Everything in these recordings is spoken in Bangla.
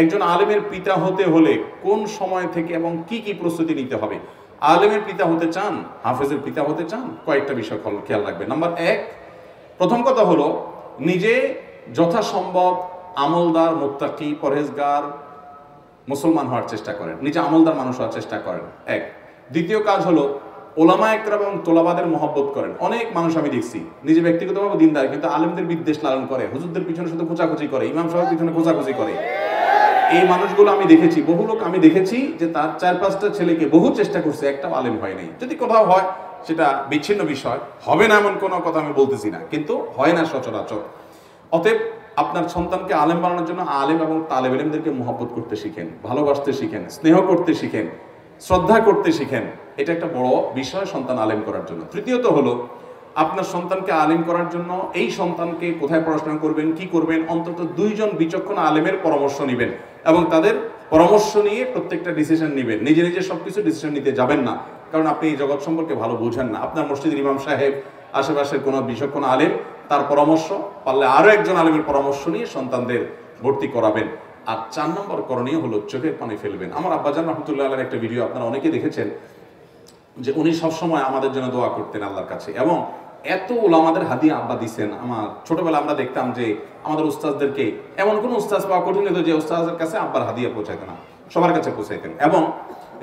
একজন আলেমের পিতা হতে হলে কোন সময় থেকে এবং কি কি প্রস্তুতি নিতে হবে? আলেমের পিতা হতে চান, হাফেজের পিতা হতে চান, কয়েকটা বিষয় খেয়াল রাখবেন। নাম্বার এক, প্রথম কথা হলো নিজে যথাসম্ভব আমলদার, মুত্তাকি, পরহেজগার মুসলমান হওয়ার চেষ্টা করেন, নিজে আমলদার মানুষ হওয়ার চেষ্টা করেন। এক। দ্বিতীয় কাজ হলো ওলামা একরাম এবং তোলাবাদের মহব্বত করেন। অনেক মানুষ আমি দেখছি নিজে ব্যক্তিগতভাবে দিনদার, কিন্তু আলেমদের বিদ্বেষ লালন করে, হুজুরদের পিছনে শুধু খোঁচাখুচি করে, ইমাম সাহেবের পিছনে খোঁচাখুচি করে। এই মানুষগুলো আমি দেখেছি, বহু লোক আমি দেখেছি যে তার ৪-৫টা ছেলেকে বহু চেষ্টা করছে, একটাও আলেম হয় নাই। যদি কোথাও হয় সেটা বিচ্ছিন্ন বিষয়, হবে না এমন কোনো কথা আমি বলতেছি না, কিন্তু হয় না সচরাচর। অতএব আপনার সন্তানকে আলেম বানানোর জন্য আলেম এবং তালেব এলেমদেরকে মহব্বত করতে শিখেন, ভালোবাসতে শিখেন, স্নেহ করতে শিখেন, শ্রদ্ধা করতে শিখেন। এটা একটা বড় বিষয় সন্তান আলেম করার জন্য। তৃতীয়ত হলো আপনার সন্তানকে আলেম করার জন্য এই সন্তানকে কোথায় পড়াশোনা করবেন, কি করবেন, অন্তত 2জন বিচক্ষণ আলেমের পরামর্শ নেবেন এবং তাদের পরামর্শ নিয়ে প্রত্যেকটা ডিসিশন নেবেন। নিজে নিজে সব কিছু ডিসিশন নিতে যাবেন না, কারণ আপনি এই জগৎ সম্পর্কে ভালো বোঝেন না। আপনার মসজিদের ইমাম সাহেব, আশেপাশের কোনো বিচক্ষণ আলেম, তার পরামর্শ, পারলে আরও একজন আলেমের পরামর্শ নিয়ে সন্তানদের ভর্তি করাবেন। আর 4 নম্বর করণীয় হলো চোখের পানি ফেলবেন। আমার আব্বাজান রহমতুল্লাহ আলাইহির একটা ভিডিও আপনারা অনেকে দেখেছেন, যে উনি সবসময় আমাদের জন্য দোয়া করতেন আল্লাহর কাছে। এবং এত ওলামাদের হাদিয়া আব্বা দিচ্ছেন। আমার ছোটবেলা আমরা দেখতাম যে আমাদের উস্তাদদেরকে এমন কোনো উস্তাদ পাওয়া কঠিন হতো যে উস্তাদের কাছে আব্বার হাদিয়া পৌঁছাইতেন না, সবার কাছে পৌঁছাইতেন এবং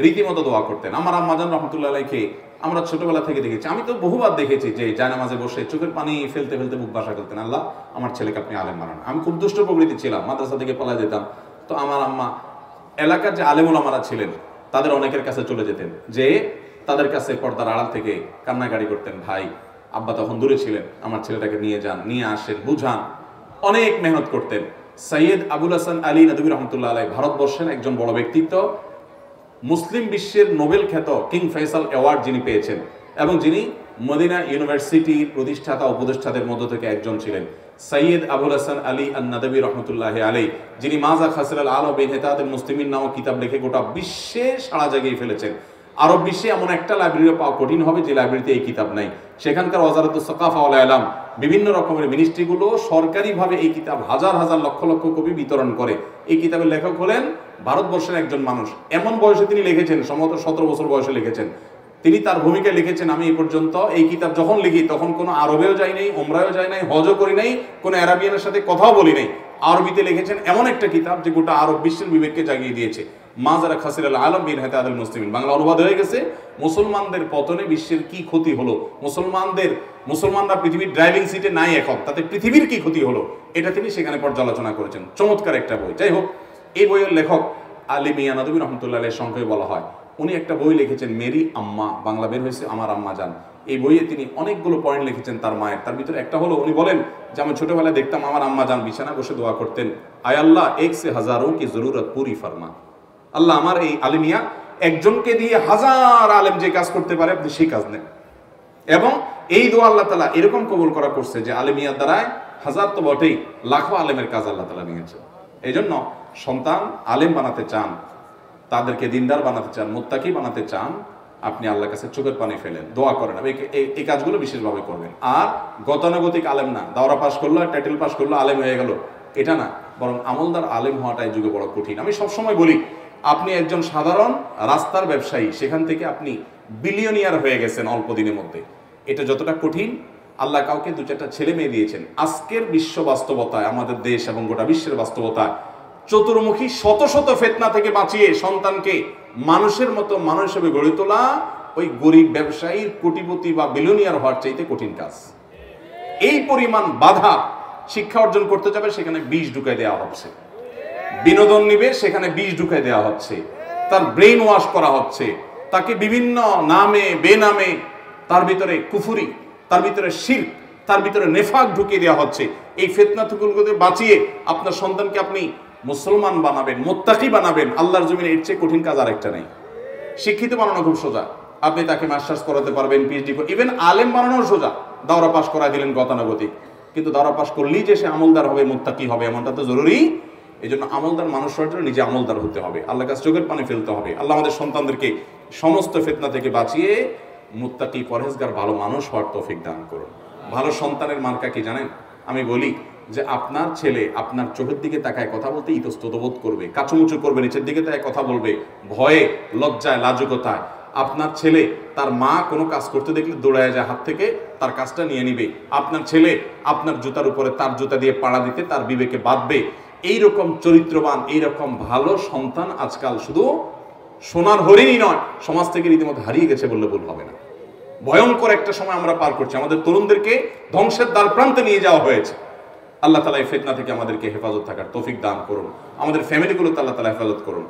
রীতিমতো দোয়া করতেন। আমার আব্বাজান রহমতুল্লাহ আলাইহিকে আমরা ছোটবেলা থেকে দেখেছি, আমি তো বহুবার দেখেছি যে জায়নামাজে বসে চোখের পানি ফেলতে ফেলতে বুক ভাষা করতেন, আল্লাহ আমার ছেলেকে আপনি আলেম বানান। আমি খুব দুষ্ট প্রকৃতি ছিলাম, মাদ্রাসা থেকে পালা যেতাম, তো আমার আম্মা এলাকার যে আলেম ওলামারা ছিলেন তাদের অনেকের কাছে চলে যেতেন, যে তাদের কাছে পর্দার আড়াল থেকে কান্নাকাটি করতেন, ভাই আব্বা তখন দূরে ছিলেন, আমার ছেলেটাকে নিয়ে যান, নিয়ে আসেন, বুঝান, অনেক মেহনত করতেন। সৈয়দ আবুল হাসান আলী নদভী রহমতুল্লাহ আলাই, ভারতবর্ষের একজন বড় ব্যক্তিত্ব, মুসলিম বিশ্বের নোবেল খ্যাত কিং ফয়সাল অ্যাওয়ার্ড যিনি পেয়েছেন এবং যিনি মদিনা ইউনিভার্সিটির প্রতিষ্ঠাতা উপদেষ্টাদের মধ্য থেকে একজন ছিলেন। সৈয়দ আবুল হাসান আলী আন-নাদবী রাহমাতুল্লাহ আলাইহি, যিনি মাজা খাসিরাল আলম ইনহিতাদুল মুসলিমিন নামক কিতাব লিখে গোটা বিশ্বে সাড়া জাগিয়ে ফেলেছেন। আরব বিশ্বে এমন একটা লাইব্রেরি পাওয়া কঠিন হবে যে লাইব্রেরিতে এই কিতাব নাই। সেখানকার ওয়াজারাতুস সাকাফা ওয়াল ইলাম, বিভিন্ন রকমের মিনিস্ট্রিগুলো সরকারিভাবে এই কিতাব হাজার হাজার লক্ষ লক্ষ কপি বিতরণ করে। এই কিতাবের লেখক হলেন ভারতবর্ষের একজন মানুষ। এমন বয়সে তিনি লিখেছেন, সম্ভবত 17 বছর বয়সে লিখেছেন। তিনি তার ভূমিকা লিখেছেন। আমি এই পর্যন্ত এই কিতাব যখন লিখি তখন কোনো আরবেও যাই নাই, ওমরাও যাই নাই, হজও করি নাই, কোনো অ্যারাবিয়ানের সাথে কথাও বলি নাই। আরবিতে লিখেছেন এমন একটা কিতাব যে গোটা আরব বিশ্বের বিবেককে জাগিয়ে দিয়েছে। মাজারা খাসিরাল আলম ইনহিতাদুল মুসলিমিন, বাংলা অনুবাদ হয়ে গেছে মুসলমানদের পতনে বিশ্বের কি ক্ষতি হলো, মুসলমানরা পৃথিবীর ড্রাইভিং সিটে নাই এখন, তাতে পৃথিবীর কি ক্ষতি হলো, এটা তিনি সেখানে পর্যালোচনা করেছেন। চমৎকার একটা বই। যাই হোক, এই বইয়ের লেখক আলী মিয়া নদভী রহমতুল্লাহ আলাইহির সংক্ষেপে বলা হয়। উনি একটা বই লিখেছেন মেরি আম্মা, বাংলা বের হয়েছে আমার আম্মা যান। এই বইয়ে তিনি অনেকগুলো পয়েন্ট লিখেছেন তার মায়ের। তার ভিতরে একটা হলো উনি বলেন যে আমি ছোটবেলায় দেখতাম আমার আম্মা যান বিছানা বসে দোয়া করতেন, আয় আল্লাহ এক সে হাজারোঁ কি জরুরত পুরি ফরমা। আল্লাহ আমার এই আলেমিয়া একজনকে দিয়ে হাজার আলেম যে কাজ করতে পারে আপনি সেই কাজ নেন। এবং এই দোয়া আল্লাহ তাআলা এরকম কবুল করা করছে যে আলেমিয়ার দ্বারায় হাজার তো বটেই, লাখো আলেমের কাজ আল্লাহ তাআলা নিয়েছে। এই জন্য সন্তান আলেম বানাতে চান, তাদেরকে দিনদার বানাতে চান, মুত্তাকি বানাতে চান, আপনি আল্লাহর কাছে চোখের পানি ফেলেন, দোয়া করেন। এই কাজগুলো বিশেষভাবে করবেন। আর গতানুগতিক আলেম না, দাওরা পাস করলো আর টাইটেল পাস করলো আলেম হয়ে গেল, এটা না, বরং আমলদার আলেম হওয়াটাই যুগে বড় কঠিন। আমি সবসময় বলি আপনি একজন সাধারণ রাস্তার ব্যবসায়ী, সেখান থেকে আপনি বিলিয়নিয়ার হয়ে গেছেন অল্প দিনের মধ্যে। এটা যতটা কঠিন, আল্লাহ কাউকে 2-4টা ছেলে মেয়ে দিয়েছেন। আজকের বিশ্ব বাস্তবতায়, আমাদের দেশ এবং গোটা বিশ্বের বাস্তবতায় চতুর্মুখী শত শত ফেতনা থেকে বাঁচিয়ে সন্তানকে মানুষের মতো মানুষ হিসেবে গড়ে তোলা ওই গরিব ব্যবসায়ীর কোটিপতি বা বিলিয়নিয়ার হওয়ার চাইতে কঠিন কাজ। এই পরিমাণ বাধা, শিক্ষা অর্জন করতে যাবে সেখানে বিষ ঢুকাই দেওয়া হচ্ছে, বিনোদন নিবে সেখানে বিষ ঢুকাই দেওয়া হচ্ছে, তার ব্রেন ওয়াশ করা হচ্ছে, তাকে বিভিন্ন নামে বেনামে তার ভিতরে কুফুরি, তার ভিতরে শিরক, তার ভিতরে নেফাক ঢুকিয়ে দেওয়া হচ্ছে। এই ফিতনা থেকে বাঁচিয়ে আপনার সন্তানকে আপনি মুসলমান বানাবেন, মুত্তাকি বানাবেন। আল্লাহর জমিনে এর চেয়ে কঠিন কাজ আর একটা নেই। শিক্ষিত বানানো খুব সোজা, আপনি তাকে মাস্টার্স করাতে পারবেন, পিএইচডি, ইভেন আলেম বানানোর সোজা, দাওরা পাস করা দিলেন গতানুগতিক, কিন্তু দাওরা পাস করলেই যে সে আমলদার হবে, মুত্তাকি হবে, এমনটা তো জরুরি। এই জন্য আমলদার মানুষ হওয়ার জন্য নিজে আমলদার হতে হবে, আল্লাহর কাছে চোখের পানি ফেলতে হবে। আল্লাহ আমাদের সন্তানদেরকে সমস্ত ফিতনা থেকে বাঁচিয়ে মুত্তাকি, পরহেজগার, ভালো মানুষ হওয়ার তৌফিক দান করুন। ভালো সন্তানের মার্কা কি জানেন? আমি বলি যে আপনার ছেলে আপনার চোখের দিকে তাকায় কথা বলতে ইতস্তত বোধ করবে, কাচুমুচু করবে, নিচের দিকে তাকায় কথা বলবে ভয়ে, লজ্জায়, লাজুকতায়। আপনার ছেলে তার মা কোনো কাজ করতে দেখলে দৌড়ায় যায়, হাত থেকে তার কাজটা নিয়ে নিবে। আপনার ছেলে আপনার জুতার উপরে তার জুতা দিয়ে পাড়া দিতে তার বিবেকে বাঁধবে। এইরকম চরিত্রবান, এইরকম ভালো সন্তান আজকাল শুধু সোনার হরিণই নয়, সমাজ থেকে রীতিমতো হারিয়ে গেছে বললে ভুল হবে না। ভয়ঙ্কর একটা সময় আমরা পার করছি, আমাদের তরুণদেরকে ধ্বংসের দ্বার প্রান্তে নিয়ে যাওয়া হয়েছে। আল্লাহ তাআলা এই ফিতনা থেকে আমাদেরকে হেফাজত থাকার তৌফিক দান করুন, আমাদের ফ্যামিলিগুলোকে আল্লাহ তাআলা হেফাজত করুন।